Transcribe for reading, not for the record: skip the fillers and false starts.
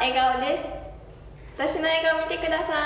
笑顔です。私の笑顔見てください。